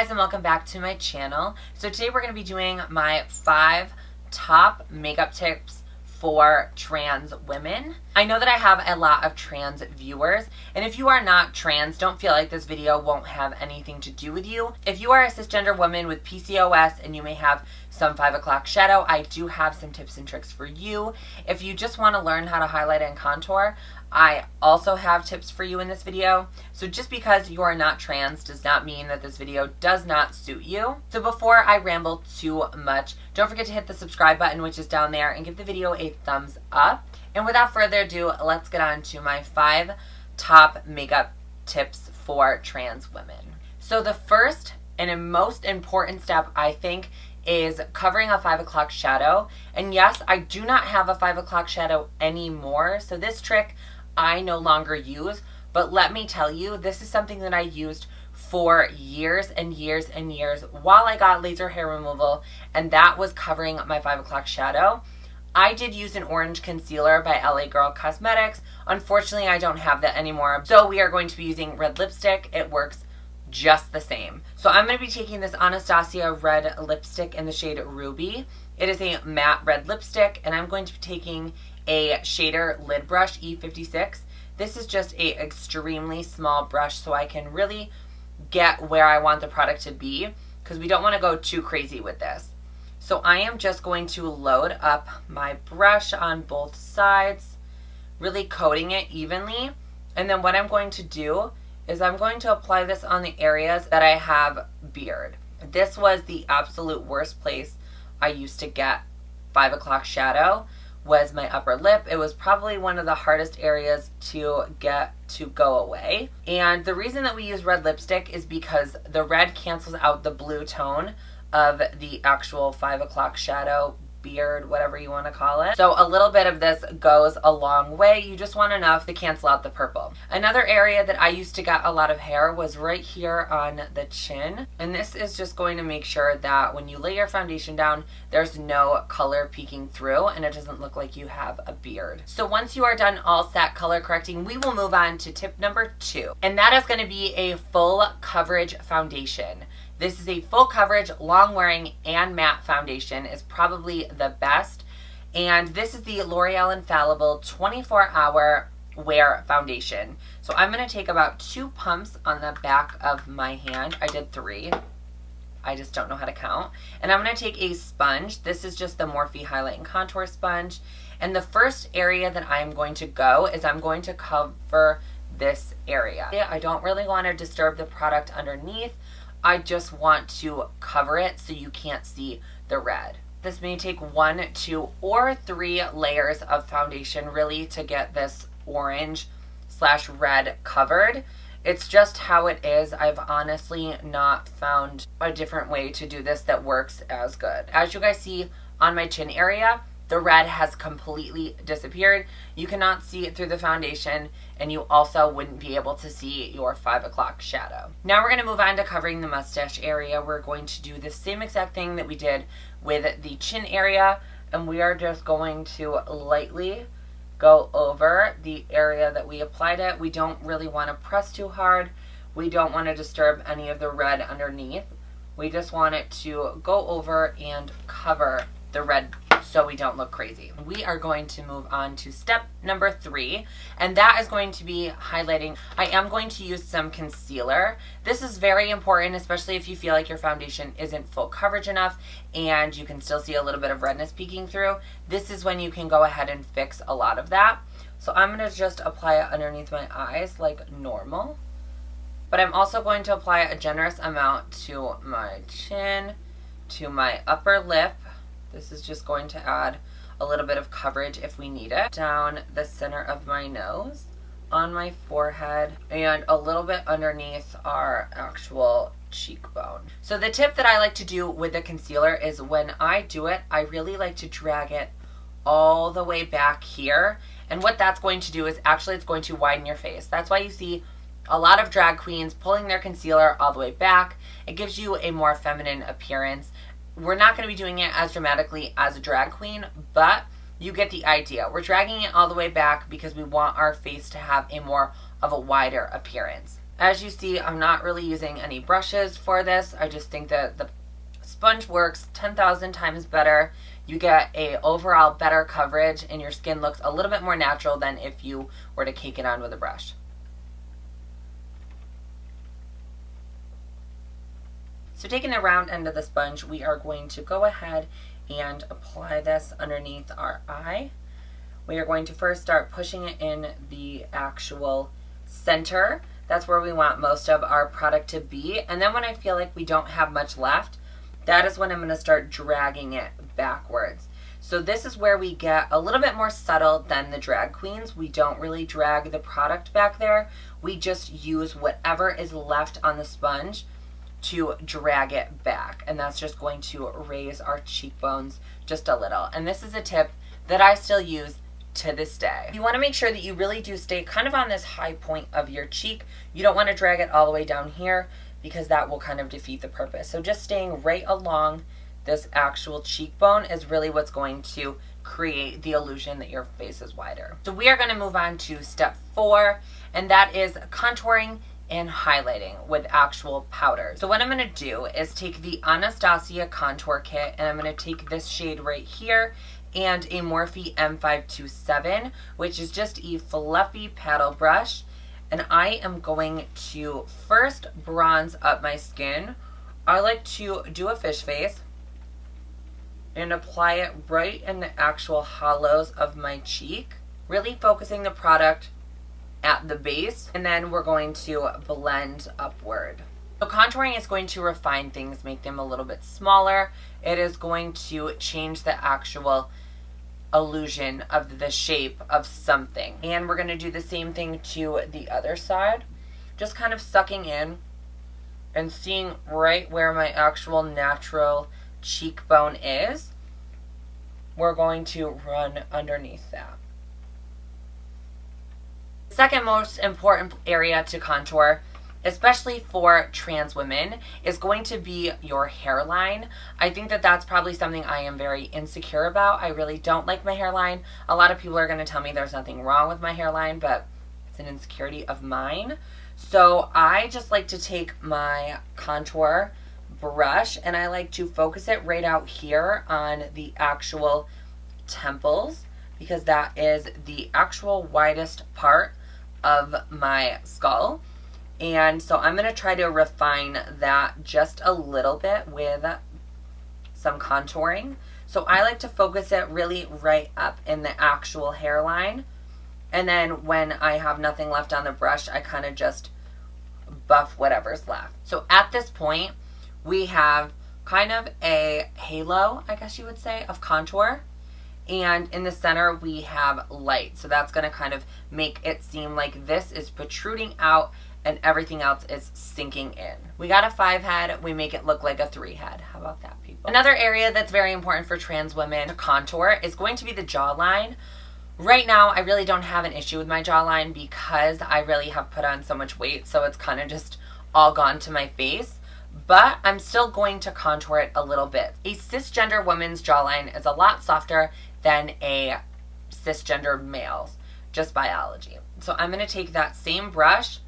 guys, and welcome back to my channel. So today we're going to be doing my 5 top makeup tips for trans women. I know that I have a lot of trans viewers, and if you are not trans, don't feel like this video won't have anything to do with you. If you are a cisgender woman with PCOS and you may have some 5 o'clock shadow, I do have some tips and tricks for you. If you just want to learn how to highlight and contour, I also have tips for you in this video. So just because you are not trans does not mean that this video does not suit you. So before I ramble too much, don't forget to hit the subscribe button, which is down there, and give the video a thumbs up. And without further ado, let's get on to my 5 top makeup tips for trans women. So the first and most important step, I think, is covering a 5 o'clock shadow. And yes, I do not have a 5 o'clock shadow anymore, so this trick I no longer use, but let me tell you, this is something that I used for years and years and years while I got laser hair removal, and that was covering my 5 o'clock shadow. I did use an orange concealer by LA Girl Cosmetics. Unfortunately, I don't have that anymore, so we are going to be using red lipstick. It works just the same. So I'm going to be taking this Anastasia red lipstick in the shade Ruby. It is a matte red lipstick, and I'm going to be taking a shader lid brush, E56. This is just a extremely small brush so I can really get where I want the product to be, because we don't want to go too crazy with this. So I am just going to load up my brush on both sides, really coating it evenly. And then what I'm going to do is I'm going to apply this on the areas that I have beard. This was the absolute worst place I used to get 5 o'clock shadow, was my upper lip. It was probably one of the hardest areas to get to go away. And the reason that we use red lipstick is because the red cancels out the blue tone of the actual 5 o'clock shadow, beard, whatever you want to call it. So a little bit of this goes a long way. You just want enough to cancel out the purple. Another area that I used to get a lot of hair was right here on the chin. And this is just going to make sure that when you lay your foundation down, there's no color peeking through and it doesn't look like you have a beard. So once you are done all set color correcting, we will move on to tip number 2. And that is going to be a full coverage foundation. This is a full coverage, long wearing, and matte foundation is probably the best. And this is the L'Oreal Infallible 24-hour wear foundation. So I'm going to take about 2 pumps on the back of my hand. I did 3. I just don't know how to count. And I'm going to take a sponge. This is just the Morphe Highlight and Contour Sponge. And the first area that I'm going to go is I'm going to cover this area. I don't really want to disturb the product underneath. I just want to cover it so you can't see the red. This may take 1, 2, or 3 layers of foundation really to get this orange/red covered. It's just how it is. I've honestly not found a different way to do this that works as good. As you guys see on my chin area, the red has completely disappeared. You cannot see it through the foundation, and you also wouldn't be able to see your 5 o'clock shadow. Now we're going to move on to covering the mustache area. We're going to do the same exact thing that we did with the chin area, and we are just going to lightly go over the area that we applied it. We don't really want to press too hard. We don't want to disturb any of the red underneath. We just want it to go over and cover the red so we don't look crazy. We are going to move on to step number 3, and that is going to be highlighting. I am going to use some concealer. This is very important, especially if you feel like your foundation isn't full coverage enough and you can still see a little bit of redness peeking through. This is when you can go ahead and fix a lot of that. So I'm going to just apply it underneath my eyes like normal, but I'm also going to apply a generous amount to my chin, to my upper lip. This is just going to add a little bit of coverage if we need it. Down the center of my nose, on my forehead, and a little bit underneath our actual cheekbone. So the tip that I like to do with the concealer is when I do it, I really like to drag it all the way back here. And what that's going to do is actually it's going to widen your face. That's why you see a lot of drag queens pulling their concealer all the way back. It gives you a more feminine appearance. We're not going to be doing it as dramatically as a drag queen, but you get the idea. We're dragging it all the way back because we want our face to have a more of a wider appearance. As you see, I'm not really using any brushes for this. I just think that the sponge works 10,000 times better. You get a overall better coverage and your skin looks a little bit more natural than if you were to cake it on with a brush. So taking the round end of the sponge, we are going to go ahead and apply this underneath our eye. We are going to first start pushing it in the actual center. That's where we want most of our product to be. And then when I feel like we don't have much left, that is when I'm going to start dragging it backwards. So this is where we get a little bit more subtle than the drag queens. We don't really drag the product back there. We just use whatever is left on the sponge to drag it back. And that's just going to raise our cheekbones just a little. And this is a tip that I still use to this day. You want to make sure that you really do stay kind of on this high point of your cheek. You don't want to drag it all the way down here because that will kind of defeat the purpose. So just staying right along this actual cheekbone is really what's going to create the illusion that your face is wider. So we are going to move on to step 4, and that is contouring and highlighting with actual powder. So what I'm going to do is take the Anastasia contour kit, and I'm going to take this shade right here and a Morphe M527, which is just a fluffy paddle brush. And I am going to first bronze up my skin. I like to do a fish face and apply it right in the actual hollows of my cheek, really focusing the product at the base. And then we're going to blend upward. So contouring is going to refine things, make them a little bit smaller. It is going to change the actual illusion of the shape of something. And we're going to do the same thing to the other side. Just kind of sucking in and seeing right where my actual natural cheekbone is. We're going to run underneath that. The second most important area to contour, especially for trans women, is going to be your hairline. I think that that's probably something I am very insecure about. I really don't like my hairline. A lot of people are going to tell me there's nothing wrong with my hairline, but it's an insecurity of mine. So I just like to take my contour brush and I like to focus it right out here on the actual temples, because that is the actual widest part of my skull. And so I'm going to try to refine that just a little bit with some contouring. So I like to focus it really right up in the actual hairline. And then when I have nothing left on the brush, I kind of just buff whatever's left. So at this point, we have kind of a halo, I guess you would say, of contour. And in the center, we have light. So that's going to kind of make it seem like this is protruding out and everything else is sinking in. We got a 5 head, we make it look like a 3 head. How about that, people? Another area that's very important for trans women to contour is going to be the jawline. Right now, I really don't have an issue with my jawline because I really have put on so much weight, so it's kind of just all gone to my face. But I'm still going to contour it a little bit. A cisgender woman's jawline is a lot softer than a cisgender male's, just biology. So I'm going to take that same brush,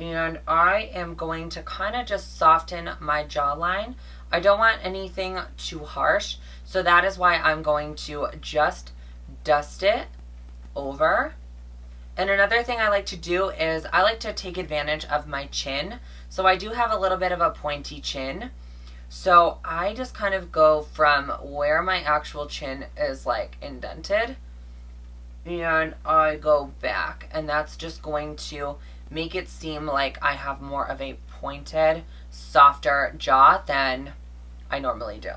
and I am going to kind of just soften my jawline. I don't want anything too harsh, so that is why I'm going to just dust it over. And another thing I like to do is I like to take advantage of my chin. So I do have a little bit of a pointy chin. So I just kind of go from where my actual chin is like indented, and I go back, and that's just going to make it seem like I have more of a pointed, softer jaw than I normally do.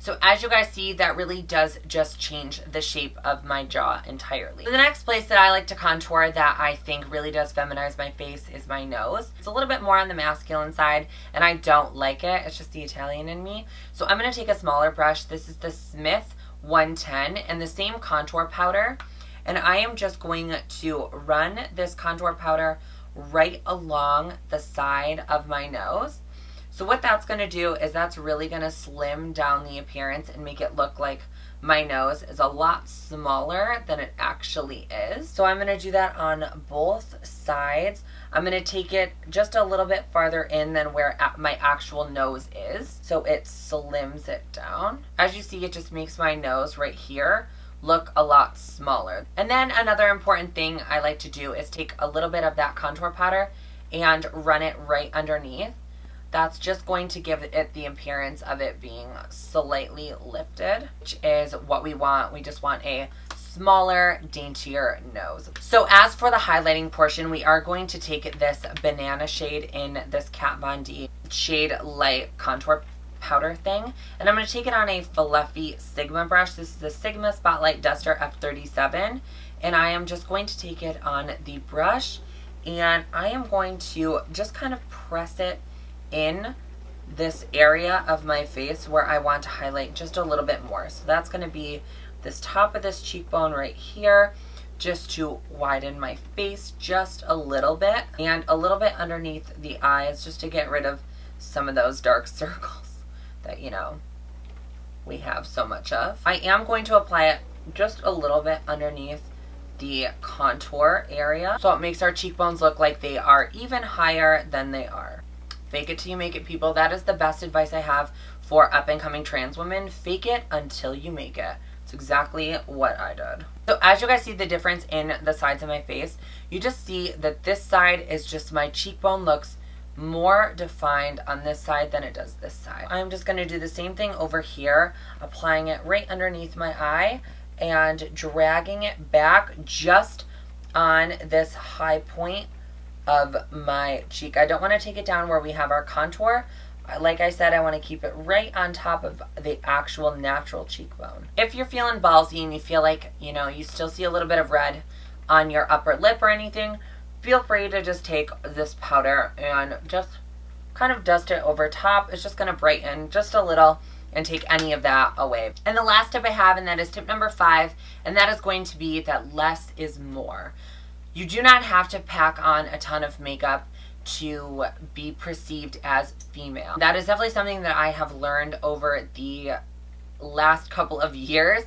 So as you guys see, that really does just change the shape of my jaw entirely. So the next place that I like to contour that I think really does feminize my face is my nose. It's a little bit more on the masculine side, and I don't like it. It's just the Italian in me. So I'm going to take a smaller brush. This is the Smith 110 and the same contour powder. And I am just going to run this contour powder right along the side of my nose. So what that's going to do is that's really going to slim down the appearance and make it look like my nose is a lot smaller than it actually is. So I'm going to do that on both sides. I'm going to take it just a little bit farther in than where my actual nose is, so it slims it down. As you see, it just makes my nose right here look a lot smaller. And then another important thing I like to do is take a little bit of that contour powder and run it right underneath. That's just going to give it the appearance of it being slightly lifted, which is what we want. We just want a smaller, daintier nose. So as for the highlighting portion, we are going to take this banana shade in this Kat Von D Shade Light Contour Powder thing, and I'm going to take it on a fluffy Sigma brush. This is the Sigma Spotlight Duster F37, and I am just going to take it on the brush, and I am going to just kind of press it in this area of my face where I want to highlight just a little bit more. So that's going to be this top of this cheekbone right here, just to widen my face just a little bit, and a little bit underneath the eyes, just to get rid of some of those dark circles that, you know, we have so much of. I am going to apply it just a little bit underneath the contour area, so it makes our cheekbones look like they are even higher than they are. Fake it till you make it, people. That is the best advice I have for up-and-coming trans women. Fake it until you make it. It's exactly what I did. So as you guys see the difference in the sides of my face, you just see that this side is just my cheekbone looks more defined on this side than it does this side. I'm just going to do the same thing over here, applying it right underneath my eye and dragging it back just on this high point of my cheek. I don't want to take it down where we have our contour. Like I said, I want to keep it right on top of the actual natural cheekbone. If you're feeling ballsy and you feel like, you know, you still see a little bit of red on your upper lip or anything, feel free to just take this powder and just kind of dust it over top. It's just going to brighten just a little and take any of that away. And the last tip I have, and that is tip number 5, and that is going to be that less is more. You do not have to pack on a ton of makeup to be perceived as female. That is definitely something that I have learned over the last couple of years,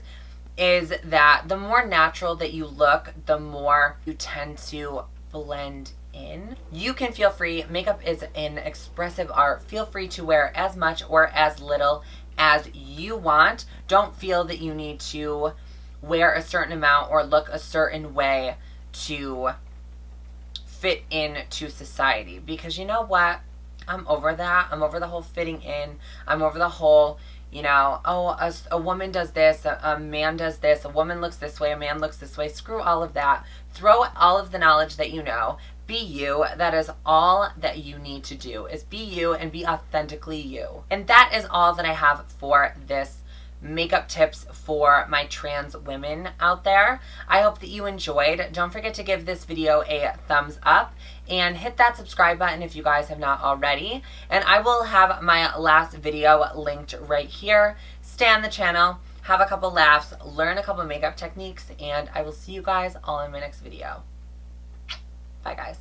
is that the more natural that you look, the more you tend to blend in. You can feel free. Makeup is an expressive art. Feel free to wear as much or as little as you want. Don't feel that you need to wear a certain amount or look a certain way to fit into society, because you know what, I'm over that. I'm over the whole fitting in. I'm over the whole, you know, oh, a woman does this, a man does this, a woman looks this way, a man looks this way. Screw all of that. Throw all of the knowledge that you know. Be you. That is all that you need to do, is be you and be authentically you. And that is all that I have for this makeup tips for my trans women out there. I hope that you enjoyed. Don't forget to give this video a thumbs up and hit that subscribe button if you guys have not already. And I will have my last video linked right here. Stay on the channel, have a couple laughs, learn a couple makeup techniques, and I will see you guys all in my next video. Bye, guys.